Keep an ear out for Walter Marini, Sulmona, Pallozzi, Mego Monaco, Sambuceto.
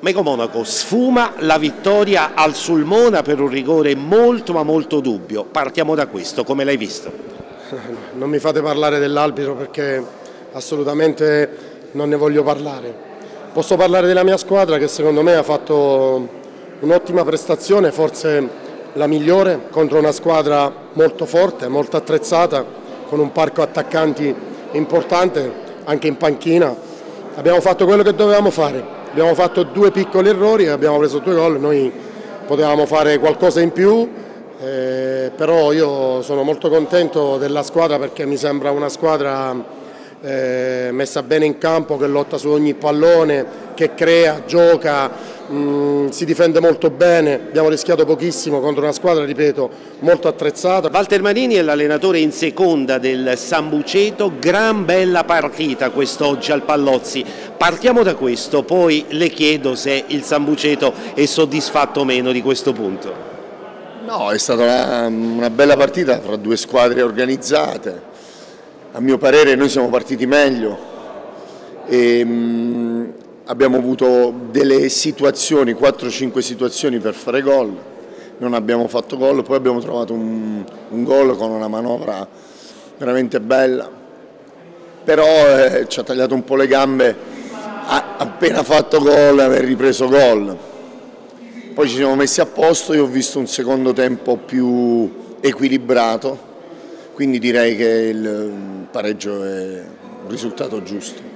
Mego Monaco sfuma la vittoria al Sulmona per un rigore molto ma molto dubbio. Partiamo da questo, come l'hai visto? Non mi fate parlare dell'arbitro perché assolutamente non ne voglio parlare. Posso parlare della mia squadra che secondo me ha fatto un'ottima prestazione, forse la migliore, contro una squadra molto forte, molto attrezzata, con un parco attaccanti importante anche in panchina. Abbiamo fatto quello che dovevamo fare. Abbiamo fatto due piccoli errori e abbiamo preso due gol, noi potevamo fare qualcosa in più, però io sono molto contento della squadra perché mi sembra una squadra messa bene in campo, che lotta su ogni pallone, che crea, gioca, si difende molto bene, abbiamo rischiato pochissimo contro una squadra, ripeto, molto attrezzata. Walter Marini è l'allenatore in seconda del Sambuceto, gran bella partita quest'oggi al Pallozzi. Partiamo da questo, poi le chiedo se il Sambuceto è soddisfatto o meno di questo punto. No, è stata una bella partita tra due squadre organizzate. A mio parere noi siamo partiti meglio e abbiamo avuto delle situazioni, 4-5 situazioni per fare gol, non abbiamo fatto gol, poi abbiamo trovato un gol con una manovra veramente bella, però ci ha tagliato un po' le gambe, appena fatto gol aver ripreso gol, poi ci siamo messi a posto, io ho visto un secondo tempo più equilibrato, quindi direi che il pareggio è un risultato giusto.